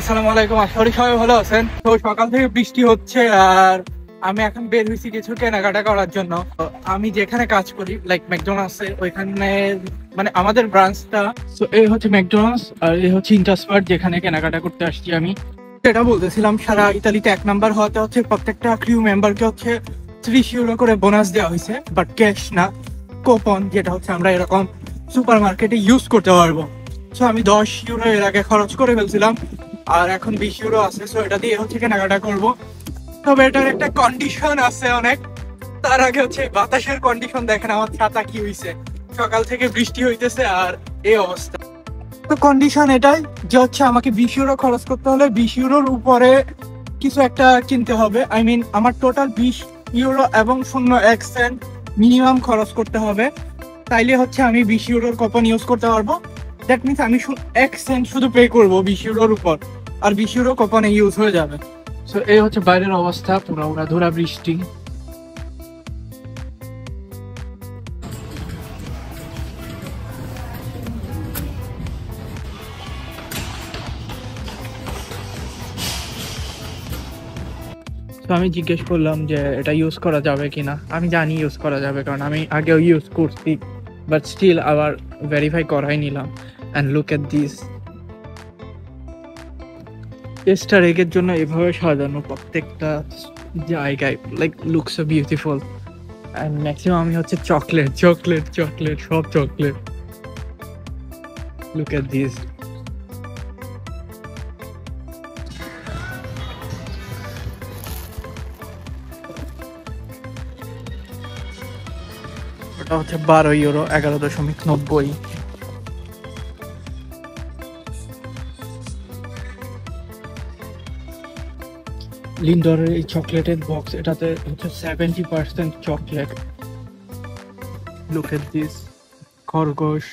আসসালামু আলাইকুম, আশা করি সবাই ভালো আছেন। তো সকাল থেকে বৃষ্টি হচ্ছে আর আমি এখন বের হয়েছি কিছু কেনাকাটা করার জন্য। আমি যেখানে কাজ করি, লাইক ম্যাকডোনাল্ডস, ওইখানে মানে আমাদের ব্রাঞ্চটা, এই হচ্ছে ম্যাকডোনাল্ডস আর এই হচ্ছে ইন্টারস্পার, যেখানে কেনাকাটা করতে আসছি আমি। যেটা বলতেছিলাম, সারা ইতালিতে 1 নাম্বার হওয়াতে হচ্ছে প্রত্যেকটা ক্রিউ মেম্বারকে হচ্ছে 30 ইউরো করে বোনাস দেওয়া হয়েছে, বাট ক্যাশ না, কোপন, যেটা হচ্ছে আমরা এরকম সুপার মার্কেটে ইউজ করতে পারবো। সো আমি 10 ইউরো এর আগে খরচ করে ফেলছিলাম আর এখন 20 ইউরো আছে। সো এটা দিয়ে হচ্ছে কেনাকাটা করবো। তবে এটার একটা কন্ডিশন আছে অনেক। তার আগে হচ্ছে বাতাসের কন্ডিশন দেখেন, আমার ছাতা কি হয়েছে, সকাল থেকে বৃষ্টি হইতেছে আর এই অবস্থা। তো কন্ডিশন এটাই যে হচ্ছে আমাকে 20 ইউরো খরচ করতে হলে 20 ইউরোর উপরে কিছু একটা কিনতে হবে। আই মিন আমার টোটাল 20 ইউরো এবং 0.01 সেন্ট মিনিমাম খরচ করতে হবে, তাইলে হচ্ছে আমি 20 ইউরোর কোপন ইউজ করতে পারবো। দ্যাট মিনস আমি 1 সেন্ট শুধু পে করবো 20 ইউরোর উপর আর 20 ইউরো কোপনে ইউজ হয়ে যাবে। সো এই হচ্ছে বাইরের অবস্থা, পুরো উড়াধুরা বৃষ্টি। তো আমি জিজ্ঞেস করলাম যে এটা ইউজ করা যাবে কিনা। আমি জানি ইউজ করা যাবে, কারণ আমি আগেও ইউজ করছি, বাট স্টিল আবার ভেরিফাই করাই নিলাম। And look at this, ester এগের জন্য এভাবে সাজানো প্রত্যেকটা জায়গায়, like look so beautiful. And maximum আমি হচ্ছে চকলেট চকলেট চকলেট সব চকলেট। Look at this. ওটা হচ্ছে 12 ইউরো, 11.90। লিন্ডরের এই চকলেটের বক্স, এটাতে হচ্ছে 70% চকলেট। Look at this. খরগোশ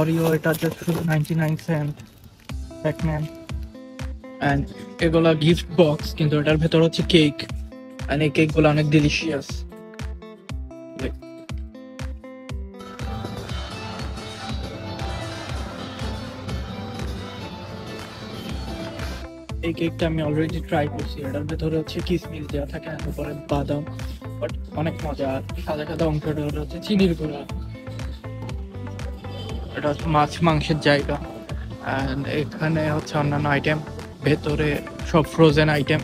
অরিও, এটাতে 99 সেন্ট। প্যাকম্যান। অ্যান্ড এগুলা গিফট বক্স, কিন্তু এটার ভেতর হচ্ছে কেক। অ্যান্ড এই কেকগুলো অনেক ডিলিশিয়াস। এই কেকটা আমি অলরেডি ট্রাই করছি। এটার ভেতরে হচ্ছে কিসমিস দেওয়া থাকে, উপরে বাদাম, বাট অনেক মজা। আর সাদা সাদা অংশটা হচ্ছে চিনির গুঁড়া। এটা হচ্ছে মাছ মাংসের জায়গা। অ্যান্ড এখানে হচ্ছে অন্যান্য আইটেম, ভেতরে সব ফ্রোজেন আইটেম।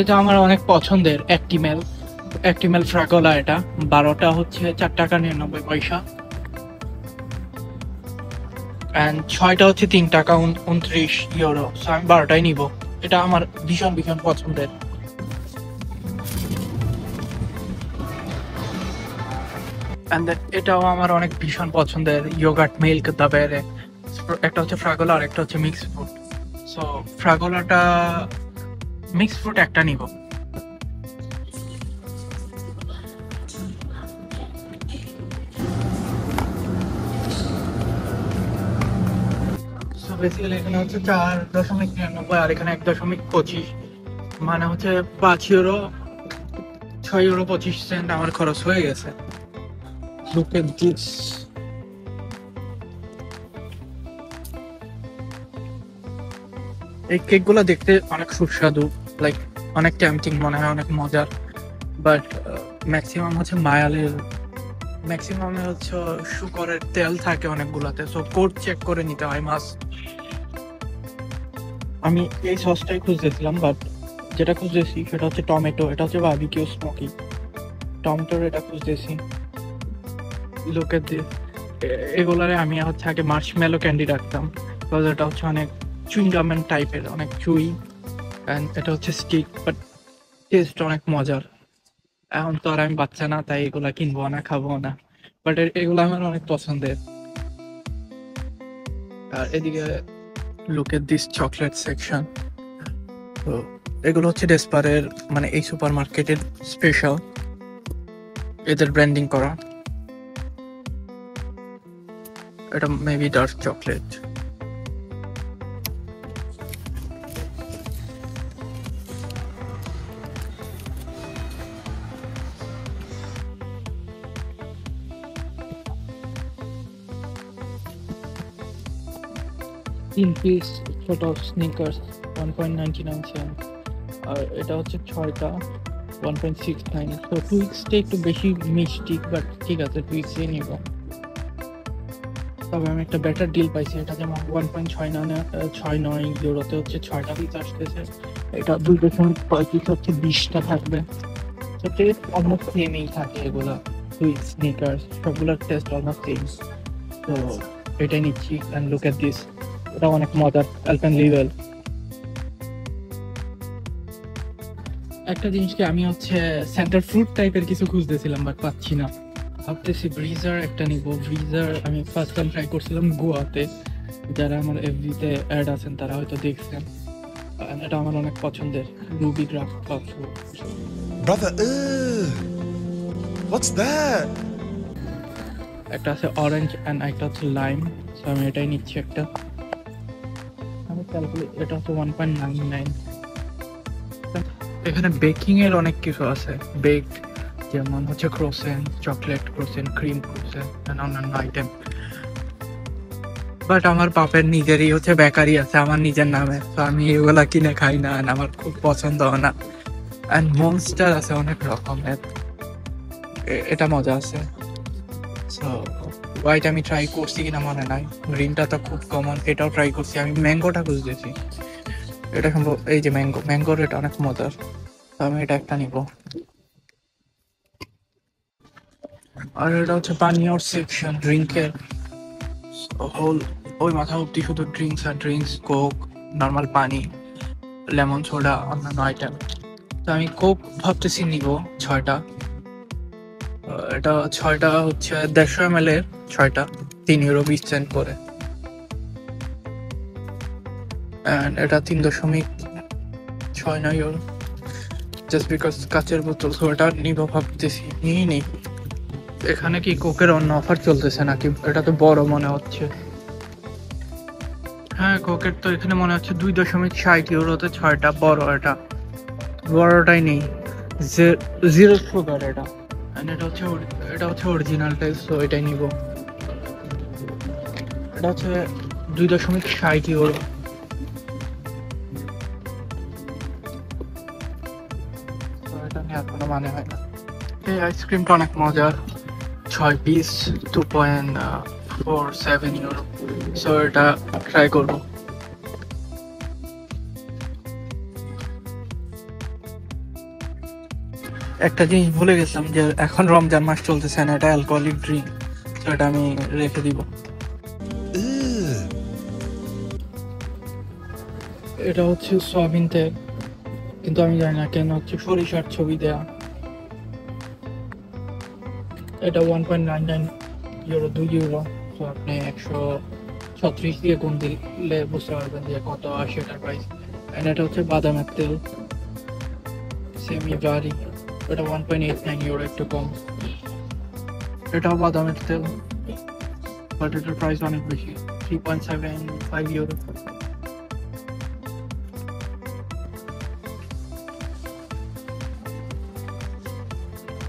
এটা আমার অনেক পছন্দের অ্যাক্টিমেল ফ্রাগোলা। এটা 12টা হচ্ছে 4 টাকা 99 পয়সা, 6টা হচ্ছে 3 টাকা 29 ইউরো। আমি 12টাই নিব, এটা আমার ভীষণ ভীষণ পছন্দের। এটাও আমার অনেক ভীষণ পছন্দের, ইয়োগার্ট মিল্ক। তবে একটা হচ্ছে ফ্রাগোলা আর একটা হচ্ছে মিক্সড ফ্রুট। সো ফ্রাগোলাটা, মিক্সড ফ্রুট একটা নিব। এখানে হচ্ছে 4.99 আর এখানে 1.25, মানে হচ্ছে 5 ইউরো, 6.25 ইউরো আমার খরচ হয়ে গেছে। এই কেক গুলো দেখতে অনেক সুস্বাদু, লাইক অনেক টেম্পটিং মনে হয়, অনেক মজার। বাট ম্যাক্সিমাম হচ্ছে মায়ালের, ম্যাক্সিমামে হচ্ছে শুকরের তেল থাকে অনেকগুলোতে। সো কোড চেক করে নিতে হয় মাছ। আমি এই সসটাই খুঁজেছিলাম, বাট যেটা খুঁজেছি সেটা হচ্ছে টমেটো, এটা হচ্ছে বারবিকিউ স্মোকি টমেটোর, এটা খুঁজতেছি। লোকে এগুলারে আমি হচ্ছে আগে মার্শমেলো ক্যান্ডি রাখতাম, বিকজ এটা হচ্ছে অনেক চুইংগামের টাইপের, অনেক চুই। অ্যান্ড এটা হচ্ছে স্টিক, বাট টেস্ট অনেক মজার। এখন তো আর আমি বাচ্চা না, তাই এগুলা কিনবো না, খাবো না, বাট এগুলো আমার অনেক পছন্দের। আর এদিকে look at this chocolate section. তো এগুলো হচ্ছে ডেসপারের, মানে এই সুপার মার্কেটের স্পেশাল, এদের ব্র্যান্ডিং করা। এটা মেবি ডার্ক চকলেট। 3 পিস ছোট স্নিকার্স 1.99 সেন্ট, আর এটা হচ্ছে 6টা 1.69। তো টুইক্সটা একটু বেশি মিষ্টি, বাট ঠিক আছে টুইক্সই নিব। তবে আমি একটা বেটার ডিল পাইছি, এটা যেমন 1.69 ইউরোতে হচ্ছে 6টা পিস আসতেছে, এটা 2.35 হচ্ছে 20টা থাকবে। তো টেস্ট অলমোস্ট সেমই থাকে, এগুলো টুইক্স স্নিকার্স সবগুলোর টেস্ট অলমোস্ট সেম। তো এটাই নিচ্ছি, অ্যান্ড লুক অ্যাট দিস, এটা অনেক মজার আলপেনলিবেল একটা জিনিসকে। আমি হচ্ছে সেন্টার ফ্রুট টাইপের কিছু খুঁজতেছিলাম, বাট পাচ্ছি না। ভাবতেছি ব্রিজার একটা নিব। ব্রিজার আমি ফার্স্ট টাইম ট্রাই করছিলাম গোয়াতে, যারা আমার এফবিতে অ্যাড আছেন তারা হয়তো দেখছেন। এটা আমার অনেক পছন্দের ruby grapefruit. Brother what's that? একটা আছে অরেঞ্জ অ্যান্ড একটা হচ্ছে লাইম, সো আমি এটাই নিচ্ছি একটা। আমি ক্যালকুলেট, এটা হচ্ছে 1.99। এখানে বেকিং এর অনেক কিছু আছে, বেকড, যেমন হচ্ছে croissant, chocolate croissant, cream croissant and অন্যান্য আইটেম। বাট আমার বাপের নিজেরই হচ্ছে বেকারি আছে আমার নিজের নামে, তো আমি এগুলা কিনে খাই না, আমার খুব পছন্দ হয় না। অ্যান্ড মনস্টার আছে অনেক রকমের, এটা মজা আছে। সো হোয়াইট আমি ট্রাই করছি কিনা মনে নাই, গ্রিনটা তো খুব কমন, এটাও ট্রাই করছি। আমি ম্যাঙ্গোটা খুঁজতেছি, এটা সম্ভব, এই যে ম্যাঙ্গো, ম্যাঙ্গোর এটা অনেক মজার, আমি এটা একটা নিব। আর এটা হচ্ছে পানীয় সেকশন, ড্রিঙ্কের হোল, ওই মাথা অব্দি শুধু ড্রিঙ্কস আর ড্রিঙ্কস, কোক, নর্মাল পানি, লেমন সোডা, অন্যান্য আইটেম। তো আমি কোক ভাবতেছি নিব 6টা, এটা 6টা হচ্ছে 150 ml এর 6টা, 3 ইউরো 20 সেন্ট করে। এটা 3.69 ইউরো, জাস্ট বিকজ কাচের বোতল, সো এটা নিব ভাবতেছি, নিয়ে নেই। এখানে কি কোকের অন্য অফার চলতেছে নাকি? এটা তো বড় মনে হচ্ছে। হ্যাঁ কোকের তো এখানে মনে হচ্ছে 2.60 ইউরোতে 6টা, বড়, এটা বড়টাই নেই, 0 সুগার এটা। এটা হচ্ছে, এটা হচ্ছে অরিজিনাল টেস্ট, সো এটাই নিব। এটা হচ্ছে 2.60 ইউরো। মানে হয় না, এই আইসক্রিমটা অনেক মজার, 6 পিস 2.47 ইউরো, সো এটা ট্রাই করবো। একটা জিনিস ভুলে গেছিলাম যে এখন রমজান মাস চলতেছে না, এটা অ্যালকোহলিক ড্রিঙ্ক, সো এটা আমি রেখে দিব। এটা হচ্ছে সয়াবিন তেল, কিন্তু আমি জানি না কেন হচ্ছে সরিষার ছবি দেয়া। এটা 1.99 ইউরো, 2 ইউরো, তো আপনি 136 দিয়ে গুণ দিলে বুঝতে পারবেন যে কত আসে এটার প্রাইস। এটা হচ্ছে বাদামের তেল, সেমি ভারি, এটা 1.89 ইউরো, একটু কম। এটাও বাদামের তেল, বাট এটার প্রাইস অনেক বেশি, 3.75 ইউরো।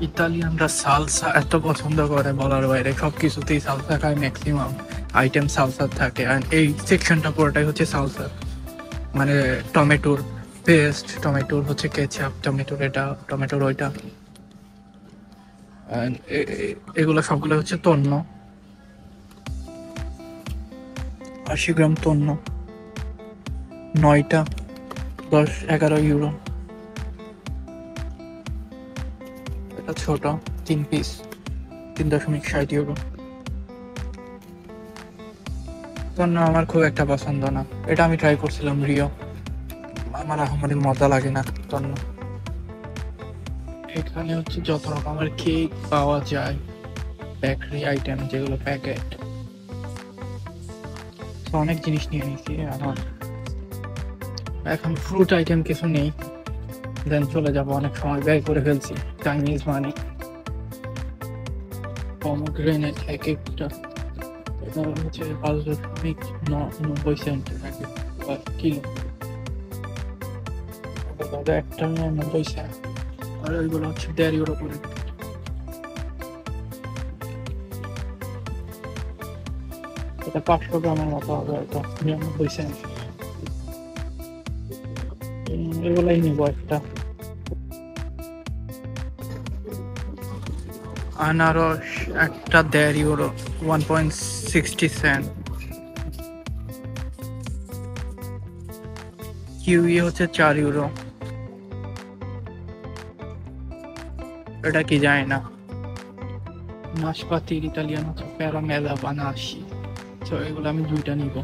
ইতালিয়ানরা সালসা এত পছন্দ করে, বলার বাইরে, সব কিছুতেই সালসা খায়, ম্যাক্সিমাম আইটেম সালসা থাকে। আর এই সেকশনটা পুরোটাই হচ্ছে সালসা, মানে টমেটোর পেস্ট, টমেটোর হচ্ছে কেচাপ, টমেটোর এটা, টমেটোর ওইটা, এগুলো সবগুলো হচ্ছে তন্ন, 80 গ্রাম তন্ন, 9টা, 10-11 ইউরো। এটা ছোট 3 পিস, 3.60 ইউরো। তন্ন আমার খুব একটা পছন্দ না, এটা আমি ট্রাই করছিলাম রিও, আমার আহামরি মজা লাগে না তন্ন। এখানে হচ্ছে যত রকমের কেক পাওয়া যায়, বেকারি আইটেম যেগুলো প্যাকেট, অনেক জিনিস নিয়ে নিয়েছি। আর এখন ফ্রুট আইটেম কিছু নেই, দেন চলে যাবো, অনেক সময় ব্যয় করে ফেলছি। চাইনিজ মানি, পমগ্রেনেট এক একটা, এটা হচ্ছে 5.90 সেন্ট কিলো, একটা 90 সেন্ট, আর ওইগুলো হচ্ছে 1.5 ইউরো করে। এটা 500 গ্রামের মতো হবে, এটা 99 সেন্ট। এগুলাই নিব একটা। আনারস একটা 1.60 ইউরো, 1.60 সেন্ট। কিউই হচ্ছে 4 ইউরো। এটা কি যায় না। নাশপাতির ইতালিয়ান হচ্ছে প্যারামেলা বানাসি। তো এগুলো আমি দুইটা নিব।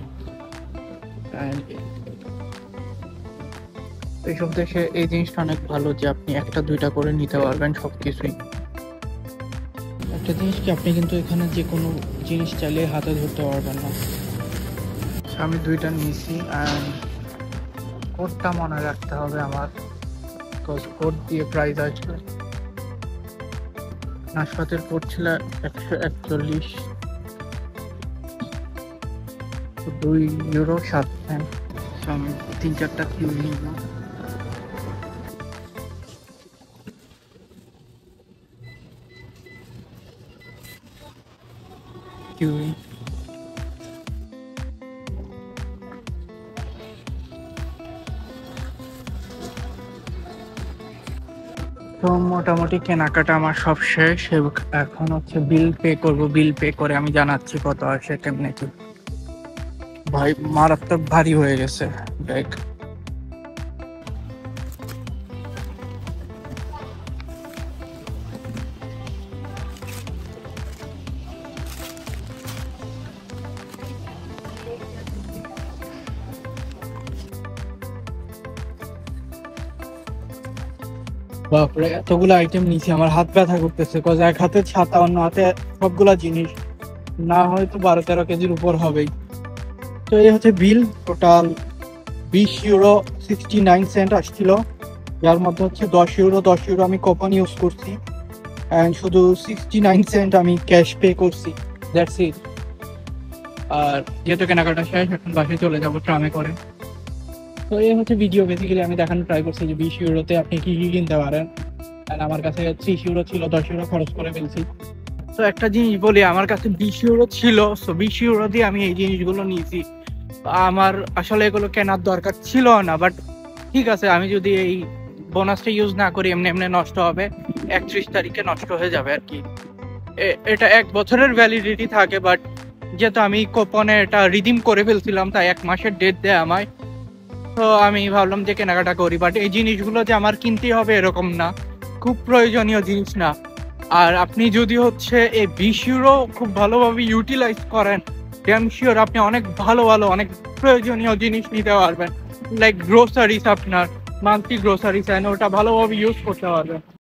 এইসব দেশে এই জিনিসটা অনেক ভালো যে আপনি একটা দুইটা করে নিতে পারবেন সবকিছুই। একটা জিনিস কি, আপনি কিন্তু এখানে যে কোনো জিনিস চাইলে হাতে ধরতে পারবেন না। আমি দুইটা নিয়েছি। কোডটা মনে রাখতে হবে আমার, কোড দিয়ে প্রাইস আসবে। নাশপাতের কোড ছিল 141, 2 ইউরো 7 সেন্ট। আমি 3-4টা কিউই নিব। কিউই তো মোটামুটি কেনাকাটা আমার সব শেষ। এখন হচ্ছে বিল পে করব। বিল পে করে আমি জানাচ্ছি কত আসে কেমনে কি। ভাই মারাত্মক ভারী হয়ে গেছে ব্যাগ। বাপরে, এতগুলো আইটেম নিয়েছি, আমার হাত ব্যথা করতেছে। কজ এক হাতে ছাতা, অন্য হাতে সবগুলা জিনিস, না হয়তো 12-13 কেজির উপর হবেই। তো এই হচ্ছে বিল। টোটাল 20 ইউরো 69 সেন্ট আসছিল, যার মধ্যে হচ্ছে 10 ইউরো আমি কুপন ইউজ করছি, অ্যান্ড শুধু 69 সেন্ট আমি ক্যাশ পে করছি। That's it. আর যেহেতু কেনাকাটা শেষ, এখন বাসে চলে যাবো ট্রামে করে। তো এই হচ্ছে ভিডিও। বেসিক্যালি আমি দেখানোর ট্রাই করছি যে 20 ইউরোতে আপনি কী কী কিনতে পারেন। আর আমার কাছে 30 ইউরো ছিল, 10 ইউরো খরচ করে ফেলছি। তো একটা জিনিস বলি, আমার কাছে 20 ইউরো ছিল, সো 20 ইউরো দিয়ে আমি এই জিনিসগুলো নিয়েছি। আমার আসলে এগুলো কেনার দরকার ছিল না, বাট ঠিক আছে, আমি যদি এই বোনাসটা ইউজ না করি এমনি এমনি নষ্ট হবে। 31 তারিখে নষ্ট হয়ে যাবে আর কি। এটা 1 বছরের ভ্যালিডিটি থাকে, বাট যেহেতু আমি কুপনে এটা রিডিম করে ফেলছিলাম, তাই 1 মাসের ডেট দেয় আমায়। তো আমি ভাবলাম যে কেনাকাটা করি, বাট এই জিনিসগুলো যে আমার কিনতে হবে এরকম না, খুব প্রয়োজনীয় জিনিস না। আর আপনি যদি হচ্ছে এই 20 ইউরো খুব ভালোভাবে ইউটিলাইজ করেন, ড্যাম শিওর আপনি অনেক ভালো ভালো অনেক প্রয়োজনীয় জিনিস নিতে পারবেন। লাইক গ্রোসারিস, আপনার মান্থলি গ্রোসারিস, ওটা ভালোভাবে ইউজ করতে পারবেন।